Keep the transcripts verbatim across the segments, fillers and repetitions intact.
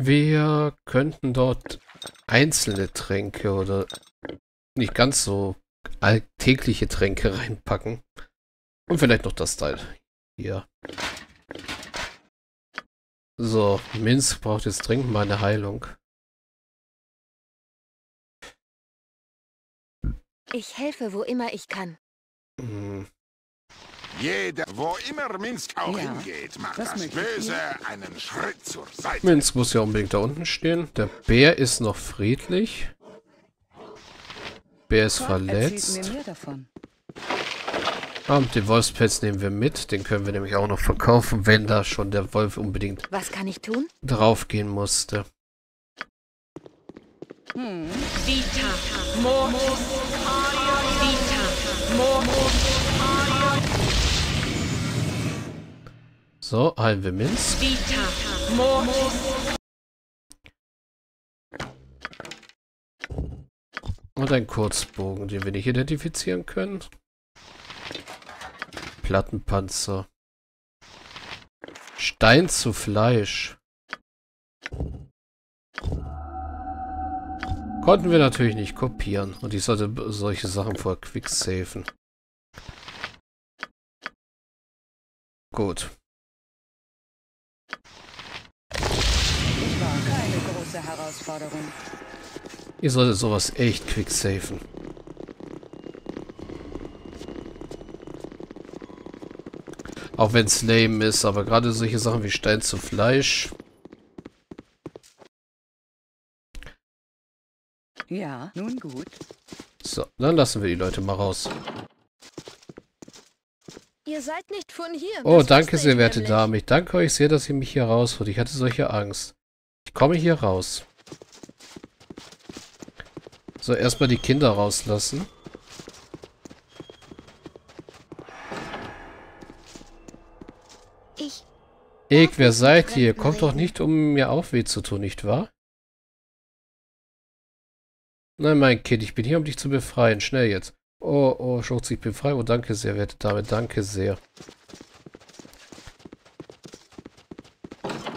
Wir könnten dort einzelne Tränke oder nicht ganz so alltägliche Tränke reinpacken. Und vielleicht noch das Teil hier. So, Minsk braucht jetzt dringend mal eine Heilung. Ich helfe, wo immer ich kann. Hm. Jeder, wo immer Minsk auch ja, hingeht, macht das, das Böse einen Schritt zur Seite. Minsk muss ja unbedingt da unten stehen. Der Bär ist noch friedlich. Bär ist Gott, verletzt. Ah, und den Wolfspelz nehmen wir mit. Den können wir nämlich auch noch verkaufen, wenn da schon der Wolf unbedingt Was kann ich tun? drauf gehen musste. Hm. Vita, Mormont, Vita, Mormont. So, heilen wir Minsk. Und ein Kurzbogen, den wir nicht identifizieren können. Plattenpanzer. Stein zu Fleisch. Konnten wir natürlich nicht kopieren. Und ich sollte solche Sachen vor Quicksaven. Gut. Herausforderung. Ihr solltet sowas echt quicksaven. Auch wenn es lame ist, aber gerade solche Sachen wie Stein zu Fleisch. Ja, nun gut. So, dann lassen wir die Leute mal raus. Ihr seid nicht von hier. Oh, danke sehr, werte Dame. Ich danke euch sehr, dass ihr mich hier rausholt. Ich hatte solche Angst. Ich komme hier raus. So, erstmal die Kinder rauslassen. Ich. Ek, wer seid ihr? Kommt doch nicht, um mir auch weh zu tun, nicht wahr? Nein, mein Kind, ich bin hier, um dich zu befreien. Schnell jetzt. Oh, oh, Schutz, ich bin frei. Oh, danke sehr, werte Dame. Danke sehr.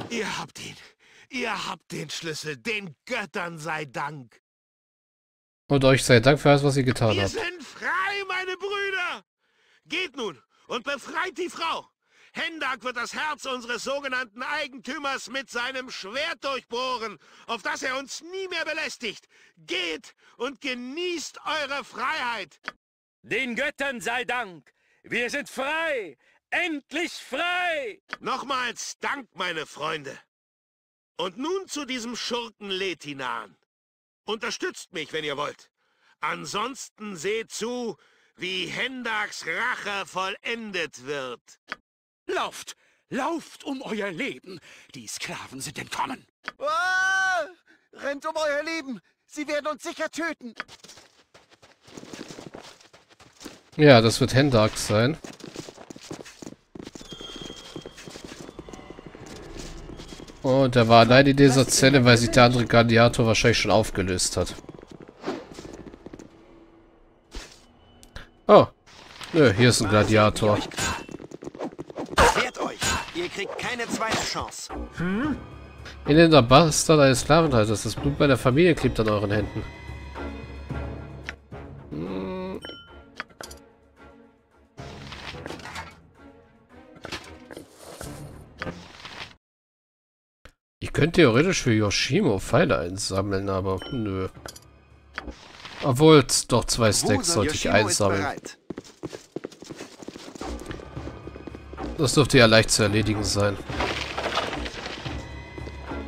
Ihr habt ihn. Ihr habt den Schlüssel, den Göttern sei Dank. Und euch sei Dank für alles, was ihr getan habt. Wir sind frei, meine Brüder! Geht nun und befreit die Frau. Hendak wird das Herz unseres sogenannten Eigentümers mit seinem Schwert durchbohren, auf das er uns nie mehr belästigt. Geht und genießt eure Freiheit. Den Göttern sei Dank. Wir sind frei. Endlich frei. Nochmals Dank, meine Freunde. Und nun zu diesem Schurken Letinan. Unterstützt mich, wenn ihr wollt. Ansonsten seht zu, wie Hendaks Rache vollendet wird. Lauft! Lauft um euer Leben! Die Sklaven sind entkommen. Ah, rennt um euer Leben! Sie werden uns sicher töten! Ja, das wird Hendak sein. Und er war allein in dieser Zelle, weil sich der andere Gladiator wahrscheinlich schon aufgelöst hat. Oh. Nö, hier ist ein Gladiator. Wehrt euch! Ihr kriegt keine zweite Chance. Hm? In den Bastard eines Sklavenhalters. Das Blut meiner Familie klebt an euren Händen. Hm. Ich könnte theoretisch für Yoshimo Pfeile einsammeln, aber nö. Obwohl, doch zwei Stacks sollte ich einsammeln. Das dürfte ja leicht zu erledigen sein.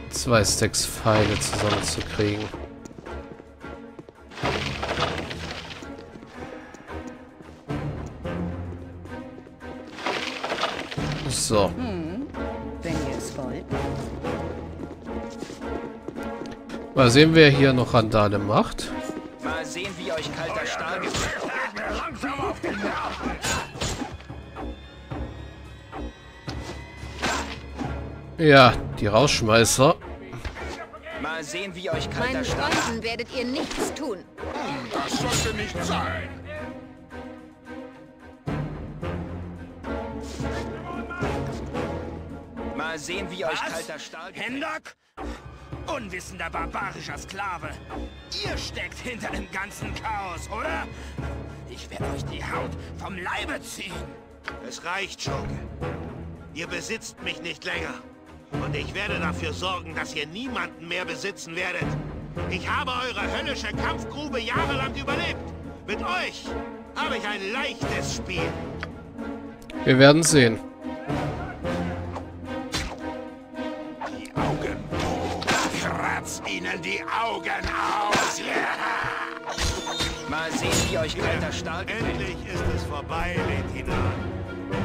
Zwei Stacks Pfeile zusammenzukriegen. So. Mal sehen, wer hier noch Randale macht. Mal sehen, wie euch kalter Stahl gibt. Ja, die Rausschmeißer. Mal sehen, wie euch kalter Meinen Stahl. Freunden werdet ihr nichts tun. Das sollte nicht sein. Mal sehen, wie euch Was? kalter Stahl gibt. Hendak? Unwissender barbarischer Sklave. Ihr steckt hinter dem ganzen Chaos, oder? Ich werde euch die Haut vom Leibe ziehen. Es reicht, Schurke. Ihr besitzt mich nicht länger. Und ich werde dafür sorgen, dass ihr niemanden mehr besitzen werdet. Ich habe eure höllische Kampfgrube jahrelang überlebt. Mit euch habe ich ein leichtes Spiel. Wir werden sehen. Die Augen. Kratz ihnen die Augen aus. Yeah. Mal sehen, wie euch weiter stark. Endlich ist es vorbei, Letina.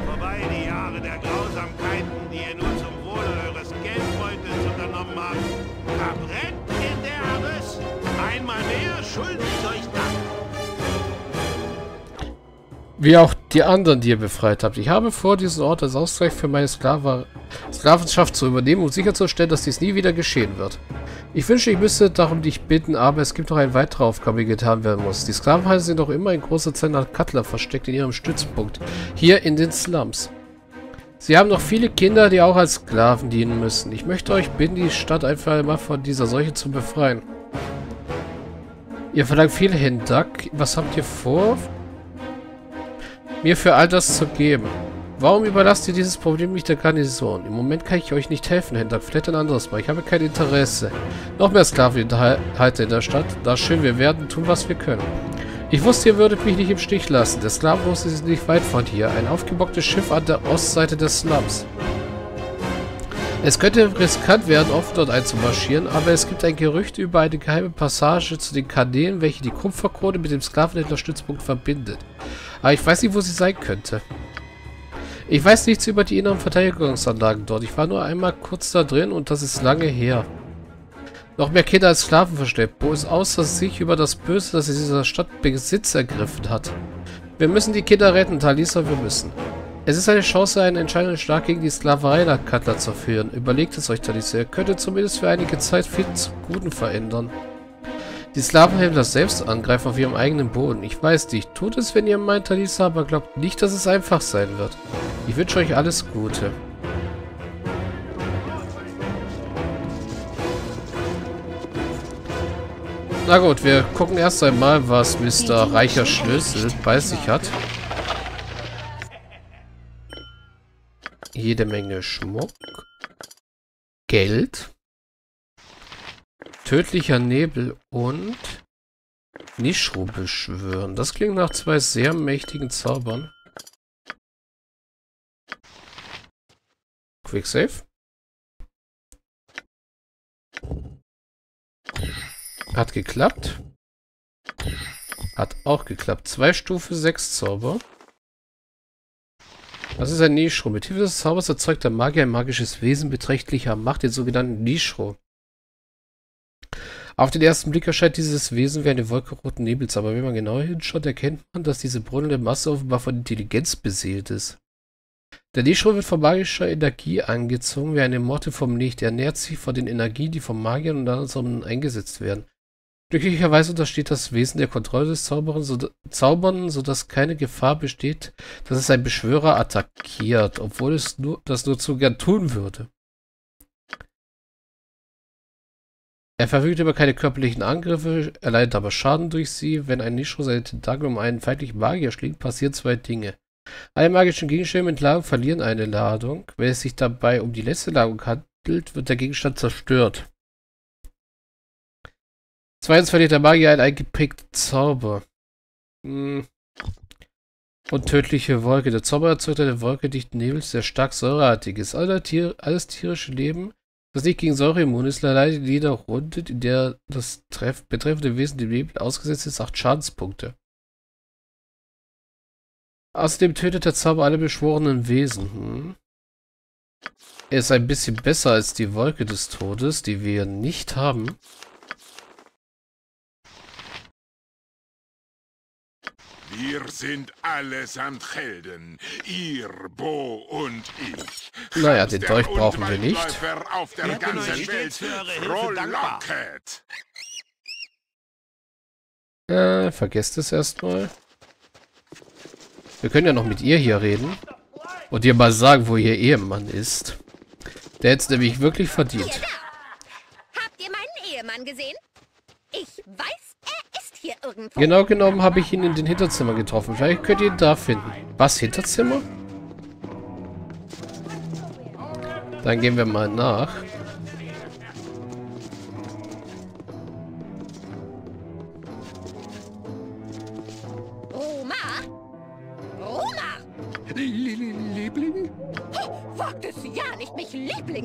Vorbei die Jahre der Grausamkeiten, die ihr nur zum Wohle eures Geldbeutels unternommen habt. Verbrennt in der Abyss. Einmal mehr schuldet euch Dank. Wie auch die anderen, die ihr befreit habt. Ich habe vor, diesen Ort als Ausgleich für meine Sklaver Sklavenschaft zu übernehmen, um sicherzustellen, dass dies nie wieder geschehen wird. Ich wünsche, ich müsste darum dich bitten, aber es gibt noch eine weitere Aufgabe, die getan werden muss. Die Sklavenhalter sind noch immer in großer Zahl nach Cutler versteckt in ihrem Stützpunkt, hier in den Slums. Sie haben noch viele Kinder, die auch als Sklaven dienen müssen. Ich möchte euch bitten, die Stadt einfach einmal von dieser Seuche zu befreien. Ihr verlangt viel Hendak. Was habt ihr vor? Mir für all das zu geben. Warum überlasst ihr dieses Problem nicht der Garnison? Im Moment kann ich euch nicht helfen, Hendak. Vielleicht ein anderes Mal. Ich habe kein Interesse. Noch mehr Sklavenhalter in der Stadt. Na schön, wir werden tun, was wir können. Ich wusste, ihr würdet mich nicht im Stich lassen. Der Slumhaus ist nicht weit von hier. Ein aufgebocktes Schiff an der Ostseite des Slums. Es könnte riskant werden, offen dort einzumarschieren, aber es gibt ein Gerücht über eine geheime Passage zu den Kanälen, welche die Kupferkrone mit dem Sklavenhändlerstützpunkt verbindet. Aber ich weiß nicht, wo sie sein könnte. Ich weiß nichts über die inneren Verteidigungsanlagen dort. Ich war nur einmal kurz da drin und das ist lange her. Noch mehr Kinder als Sklaven versteckt. Boo ist außer sich über das Böse, das in dieser Stadt Besitz ergriffen hat. Wir müssen die Kinder retten, Talisa, wir müssen. Es ist eine Chance, einen entscheidenden Schlag gegen die Sklaverei nach Cutler zu führen. Überlegt es euch, Talisa. Ihr könntet zumindest für einige Zeit viel zum Guten verändern. Die Sklavenhändler selbst angreifen auf ihrem eigenen Boden. Ich weiß nicht. Tut es, wenn ihr meint, Talisa, aber glaubt nicht, dass es einfach sein wird. Ich wünsche euch alles Gute. Na gut, wir gucken erst einmal, was Mister Reicher Schlüssel bei sich hat. Jede Menge Schmuck. Geld. Tödlicher Nebel und Nyshru beschwören. Das klingt nach zwei sehr mächtigen Zaubern. Quicksave. Hat geklappt. Hat auch geklappt. Zwei Stufe sechs Zauber. Das ist ein Nyshru. Mit Hilfe des Zaubers erzeugt der Magier ein magisches Wesen beträchtlicher Macht, den sogenannten Nyshru. Auf den ersten Blick erscheint dieses Wesen wie eine Wolke roten Nebels, aber wenn man genau hinschaut, erkennt man, dass diese brüllende Masse offenbar von Intelligenz beseelt ist. Der Nyshru wird von magischer Energie angezogen wie eine Motte vom Licht. Er ernährt sich von den Energien, die von Magiern und anderen eingesetzt werden. Glücklicherweise untersteht das Wesen der Kontrolle des Zauberns, sodass keine Gefahr besteht, dass es ein Beschwörer attackiert, obwohl es nur, das nur zu gern tun würde. Er verfügt über keine körperlichen Angriffe, erleidet aber Schaden durch sie. Wenn ein Nyshru seine Tentakel um einen feindlichen Magier schlägt, passieren zwei Dinge. Alle magischen Gegenstände mit Ladung verlieren eine Ladung. Wenn es sich dabei um die letzte Ladung handelt, wird der Gegenstand zerstört. Zweitens verliert der Magier einen eingeprägten Zauber. Hm. Und tödliche Wolke. Der Zauber erzeugt eine Wolke dichten Nebels, der stark säureartig ist. Alle Tier, alles tierische Leben, das nicht gegen Säure immun ist, leidet in jeder Runde, in der das Treff, betreffende Wesen dem Nebel ausgesetzt ist, acht Schadenspunkte. Außerdem tötet der Zauber alle beschworenen Wesen. Hm. Er ist ein bisschen besser als die Wolke des Todes, die wir nicht haben. Wir sind allesamt Helden. Ihr, Boo und ich. Naja, den Dolch brauchen wir nicht. Auf der wir ganzen Welt für eure äh, vergesst es erstmal. Wir können ja noch mit ihr hier reden. Und ihr mal sagen, wo ihr Ehemann ist. Der hätte es nämlich wirklich verdient. Habt ihr mal Plan gesehen? Ich weiß, er ist hier irgendwo. Genau genommen habe ich ihn in den Hinterzimmer getroffen. Vielleicht könnt ihr ihn da finden. Was, Hinterzimmer? Dann gehen wir mal nach.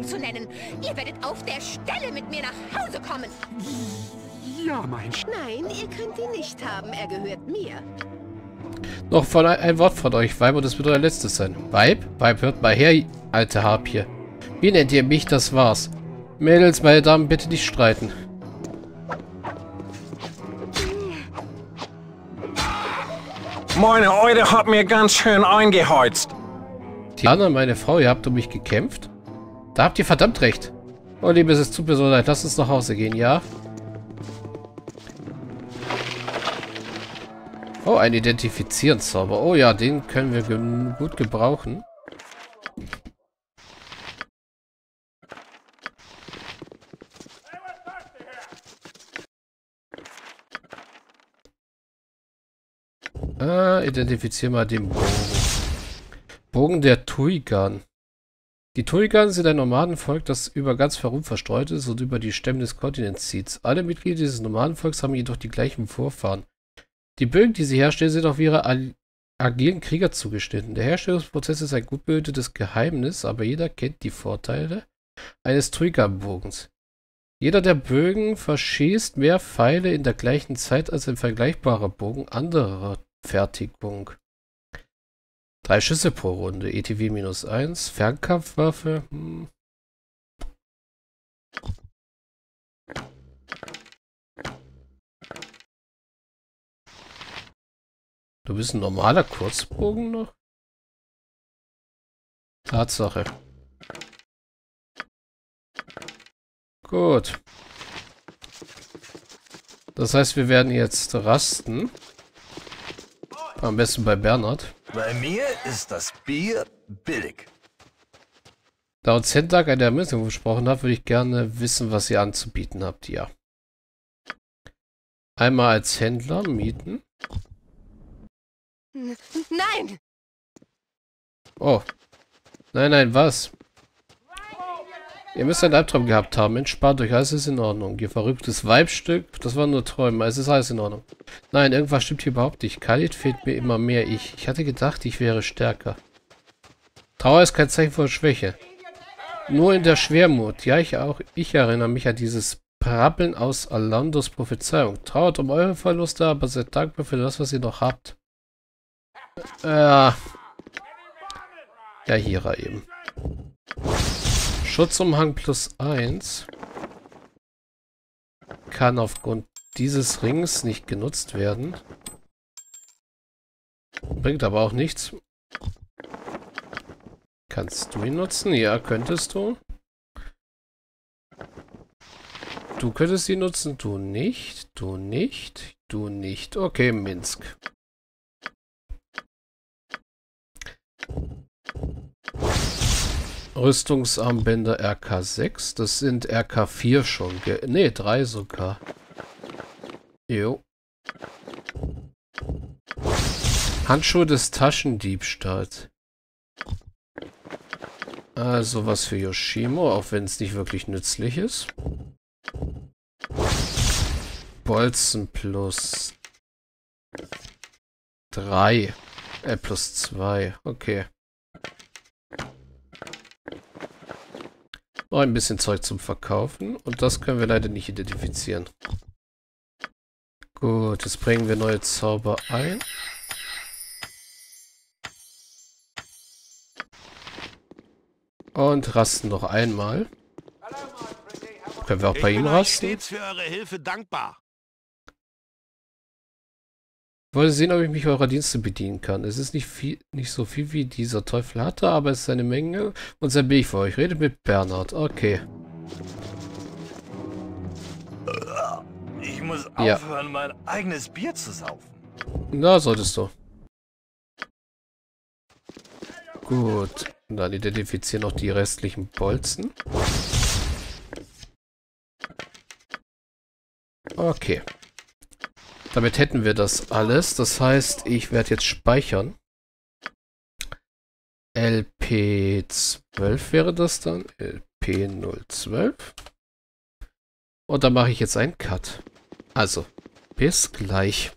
Zu nennen. Ihr werdet auf der Stelle mit mir nach Hause kommen. Ja, mein Sch... Nein, ihr könnt ihn nicht haben. Er gehört mir. Noch von ein, ein Wort von euch, Weib, und das wird euer letztes sein. Weib? Weib, hört mal her, alte Harpie. Wie nennt ihr mich? Das war's. Mädels, meine Damen, bitte nicht streiten. Meine Eude hat mir ganz schön eingeheizt. Tiana, meine Frau, ihr habt um mich gekämpft? Da habt ihr verdammt recht. Oh, Liebes, es tut mir so leid. Lass uns nach Hause gehen, ja? Oh, ein Identifizieren-Zauber. Oh ja, den können wir ge- gut gebrauchen. Ah, identifizieren mal den Bogen. Bogen der Tuigan. Die Tuigan sind ein Nomadenvolk, das über ganz Farum verstreut ist und über die Stämme des Kontinents zieht. Alle Mitglieder dieses Nomadenvolks haben jedoch die gleichen Vorfahren. Die Bögen, die sie herstellen, sind auf ihre agilen Krieger zugeschnitten. Der Herstellungsprozess ist ein gut behütetes Geheimnis, aber jeder kennt die Vorteile eines Tuigan-Bogens. Jeder der Bögen verschießt mehr Pfeile in der gleichen Zeit als ein vergleichbarer Bogen anderer Fertigung. Drei Schüsse pro Runde, E T V minus eins, Fernkampfwaffe. Hm. Du bist ein normaler Kurzbogen noch? Tatsache. Gut. Das heißt, wir werden jetzt rasten. Am besten bei Bernhard. Bei mir ist das Bier billig. Da uns Hendak eine Ermessung versprochen hat, würde ich gerne wissen, was ihr anzubieten habt, ja. Einmal als Händler mieten. Nein! Oh. Nein, nein, was? Ihr müsst einen Albtraum gehabt haben. Entspannt euch, alles ist in Ordnung. Ihr verrücktes Weibstück, das waren nur Träume. Es ist alles in Ordnung. Nein, irgendwas stimmt hier überhaupt nicht. Khalid fehlt mir immer mehr. Ich, ich hatte gedacht, ich wäre stärker. Trauer ist kein Zeichen von Schwäche. Nur in der Schwermut. Ja, ich auch. Ich erinnere mich an dieses Prabbeln aus Alandos Prophezeiung. Trauert um eure Verluste, aber seid dankbar für das, was ihr noch habt. Äh. Ja, hierer eben. Schutzumhang plus eins kann aufgrund dieses Rings nicht genutzt werden. Bringt aber auch nichts. Kannst du ihn nutzen? Ja, könntest du. Du könntest ihn nutzen, du nicht, du nicht, du nicht. Okay, Minsk. Rüstungsarmbänder R K sechs. Das sind R K vier schon. Ne, drei sogar. Jo. Handschuhe des Taschendiebstahls. Also was für Yoshimo, auch wenn es nicht wirklich nützlich ist. Bolzen plus drei. Äh, plus zwei. Okay. Noch ein bisschen Zeug zum Verkaufen. Und das können wir leider nicht identifizieren. Gut, jetzt bringen wir neue Zauber ein. Und rasten noch einmal. Können wir auch bei ihm rasten? Ich bin euch stets für eure Hilfe dankbar. Ich wollte sehen, ob ich mich eurer Dienste bedienen kann. Es ist nicht viel, nicht so viel, wie dieser Teufel hatte, aber es ist eine Menge. Und sehr billig für euch. Redet mit Bernhard. Okay. Ich muss aufhören, ja. Mein eigenes Bier zu saufen. Na, solltest du. Gut. Und dann identifizieren noch die restlichen Bolzen. Okay. Damit hätten wir das alles. Das heißt, ich werde jetzt speichern. L P zwölf wäre das dann. L P null zwölf. Und dann mache ich jetzt einen Cut. Also, bis gleich.